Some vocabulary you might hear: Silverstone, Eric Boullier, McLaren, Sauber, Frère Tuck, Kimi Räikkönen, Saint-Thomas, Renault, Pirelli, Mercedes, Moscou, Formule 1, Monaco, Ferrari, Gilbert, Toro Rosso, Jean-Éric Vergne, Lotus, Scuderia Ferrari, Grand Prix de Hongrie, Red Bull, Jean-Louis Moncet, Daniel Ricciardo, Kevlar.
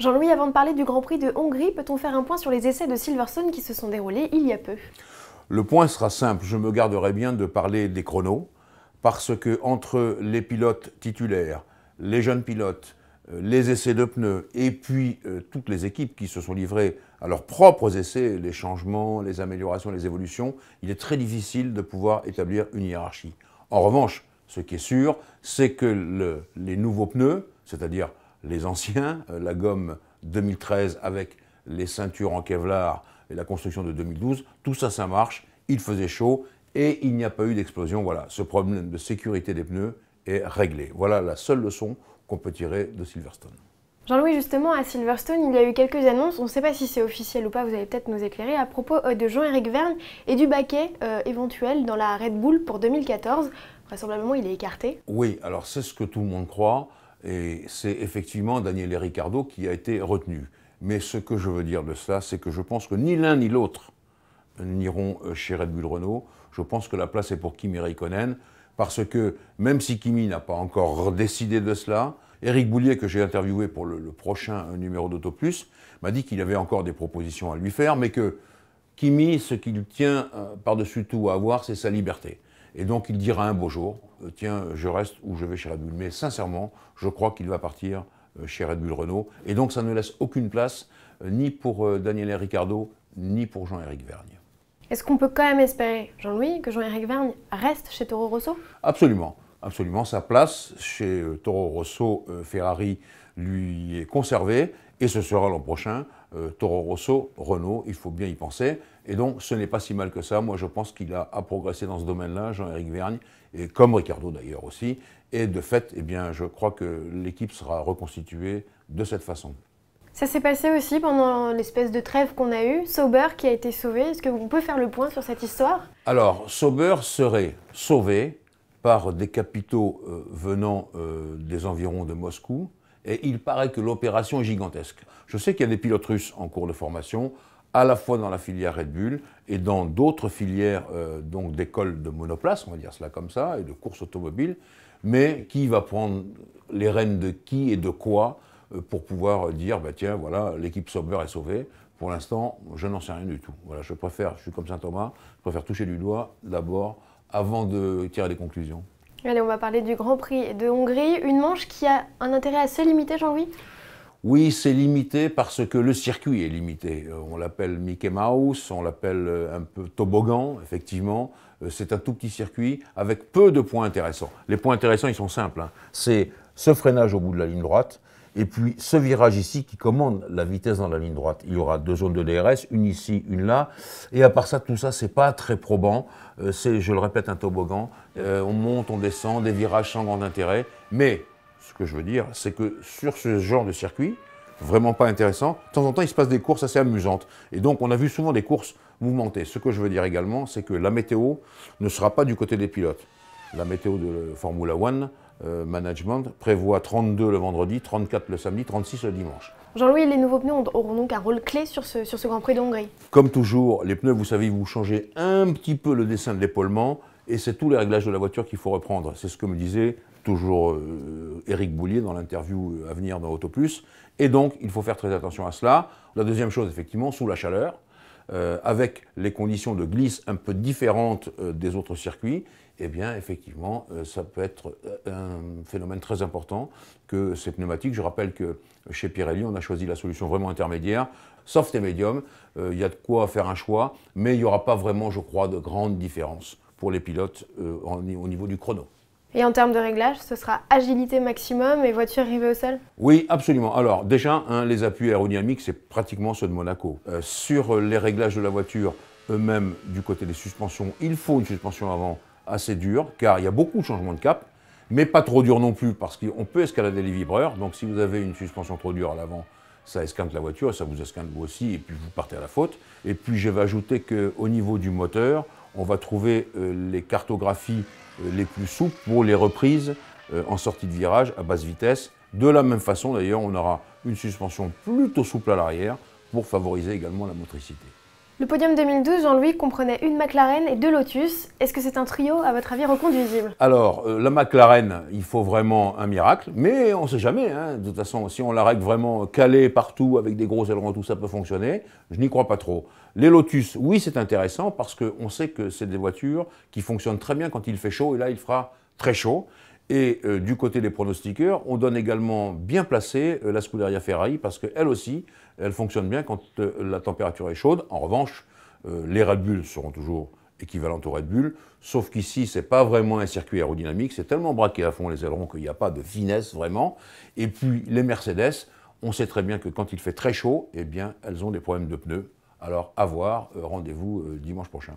Jean-Louis, avant de parler du Grand Prix de Hongrie, peut-on faire un point sur les essais de Silverstone qui se sont déroulés il y a peu? Le point sera simple, je me garderai bien de parler des chronos, parce que entre les pilotes titulaires, les jeunes pilotes, les essais de pneus et puis toutes les équipes qui se sont livrées à leurs propres essais, les changements, les améliorations, les évolutions, il est très difficile de pouvoir établir une hiérarchie. En revanche, ce qui est sûr, c'est que les nouveaux pneus, c'est-à-dire les anciens, la gomme 2013 avec les ceintures en Kevlar et la construction de 2012, tout ça, ça marche, il faisait chaud et il n'y a pas eu d'explosion. Voilà, ce problème de sécurité des pneus est réglé. Voilà la seule leçon qu'on peut tirer de Silverstone. Jean-Louis, justement, à Silverstone, il y a eu quelques annonces, on ne sait pas si c'est officiel ou pas, vous allez peut-être nous éclairer, à propos de Jean-Éric Vergne et du baquet éventuel dans la Red Bull pour 2014. Vraisemblablement, il est écarté. Oui, alors c'est ce que tout le monde croit, et c'est effectivement Daniel Ricciardo qui a été retenu. Mais ce que je veux dire de cela, c'est que je pense que ni l'un ni l'autre n'iront chez Red Bull Renault. Je pense que la place est pour Kimi Räikkönen, parce que même si Kimi n'a pas encore décidé de cela, Eric Boullier, que j'ai interviewé pour le prochain numéro d'Auto Plus, m'a dit qu'il avait encore des propositions à lui faire, mais que Kimi, ce qu'il tient par-dessus tout à avoir, c'est sa liberté. Et donc il dira un beau jour, tiens, je reste ou je vais chez Red Bull. Mais sincèrement, je crois qu'il va partir chez Red Bull Renault. Et donc ça ne laisse aucune place ni pour Daniel Ricciardo, ni pour Jean-Éric Vergne. Est-ce qu'on peut quand même espérer, Jean-Louis, que Jean-Éric Vergne reste chez Toro Rosso? Absolument, absolument. Sa place chez Toro Rosso Ferrari lui est conservée et ce sera l'an prochain Toro Rosso Renault, il faut bien y penser. Et donc ce n'est pas si mal que ça. Moi je pense qu'il a à progresser dans ce domaine-là, Jean-Éric Vergne, et comme Ricciardo d'ailleurs aussi. Et de fait, eh bien, je crois que l'équipe sera reconstituée de cette façon. Ça s'est passé aussi pendant l'espèce de trêve qu'on a eue, Sauber qui a été sauvé. Est-ce que vous pouvez faire le point sur cette histoire? Alors, Sauber serait sauvé par des capitaux venant des environs de Moscou et il paraît que l'opération est gigantesque. Je sais qu'il y a des pilotes russes en cours de formation, à la fois dans la filière Red Bull et dans d'autres filières donc d'écoles de monoplace, on va dire cela comme ça, et de course automobile, mais qui va prendre les rênes de qui et de quoi pour pouvoir dire, bah tiens, voilà, l'équipe Sauber est sauvée. Pour l'instant, je n'en sais rien du tout. Voilà, je préfère, je suis comme Saint-Thomas, je préfère toucher du doigt d'abord avant de tirer des conclusions. Allez, on va parler du Grand Prix de Hongrie. Une manche qui a un intérêt assez limité, Jean-Louis? Oui, c'est limité parce que le circuit est limité. On l'appelle Mickey Mouse, on l'appelle un peu toboggan, effectivement. C'est un tout petit circuit avec peu de points intéressants. Les points intéressants, ils sont simples, hein. C'est ce freinage au bout de la ligne droite, et puis ce virage ici qui commande la vitesse dans la ligne droite. Il y aura deux zones de DRS, une ici, une là. Et à part ça, tout ça, c'est pas très probant. C'est, je le répète, un toboggan. On monte, on descend, des virages sans grand intérêt. Mais ce que je veux dire, c'est que sur ce genre de circuit, vraiment pas intéressant, de temps en temps, il se passe des courses assez amusantes. Et donc, on a vu souvent des courses mouvementées. Ce que je veux dire également, c'est que la météo ne sera pas du côté des pilotes. La météo de Formule 1, Management prévoit 32 le vendredi, 34 le samedi, 36 le dimanche. Jean-Louis, les nouveaux pneus auront donc un rôle clé sur ce Grand Prix de Hongrie. Comme toujours, les pneus, vous savez, vous changez un petit peu le dessin de l'épaulement et c'est tous les réglages de la voiture qu'il faut reprendre. C'est ce que me disait toujours Eric Boullier dans l'interview à venir dans Auto Plus. Et donc, il faut faire très attention à cela. La deuxième chose, effectivement, sous la chaleur, avec les conditions de glisse un peu différentes des autres circuits, eh bien, effectivement, ça peut être un phénomène très important que ces pneumatiques. Je rappelle que chez Pirelli, on a choisi la solution vraiment intermédiaire, soft et médium. Il y a de quoi faire un choix, mais il n'y aura pas vraiment, je crois, de grandes différences pour les pilotes au niveau du chrono. Et en termes de réglage, ce sera agilité maximum et voiture rivée au sol? Oui, absolument. Alors déjà, hein, les appuis aérodynamiques, c'est pratiquement ceux de Monaco. Sur les réglages de la voiture eux-mêmes, du côté des suspensions, il faut une suspension avant assez dur, car il y a beaucoup de changements de cap, mais pas trop dur non plus, parce qu'on peut escalader les vibreurs, donc si vous avez une suspension trop dure à l'avant, ça esquinte la voiture, ça vous esquinte vous aussi, et puis vous partez à la faute. Et puis je vais ajouter qu'au niveau du moteur, on va trouver les cartographies les plus souples pour les reprises en sortie de virage à basse vitesse. De la même façon d'ailleurs, on aura une suspension plutôt souple à l'arrière pour favoriser également la motricité. Le podium 2012, Jean-Louis, comprenait une McLaren et deux Lotus. Est-ce que c'est un trio, à votre avis, reconduisible? Alors, la McLaren, il faut vraiment un miracle, mais on ne sait jamais. Hein. De toute façon, si on la règle vraiment calée partout avec des gros ailerons, tout ça peut fonctionner. Je n'y crois pas trop. Les Lotus, oui, c'est intéressant parce qu'on sait que c'est des voitures qui fonctionnent très bien quand il fait chaud et là, il fera très chaud. Et du côté des pronostiqueurs, on donne également bien placé la Scuderia Ferrari parce qu'elle aussi, elle fonctionne bien quand la température est chaude. En revanche, les Red Bull seront toujours équivalentes aux Red Bull, sauf qu'ici, ce n'est pas vraiment un circuit aérodynamique. C'est tellement braqué à fond les ailerons qu'il n'y a pas de finesse vraiment. Et puis les Mercedes, on sait très bien que quand il fait très chaud, eh bien, elles ont des problèmes de pneus. Alors à voir, rendez-vous dimanche prochain.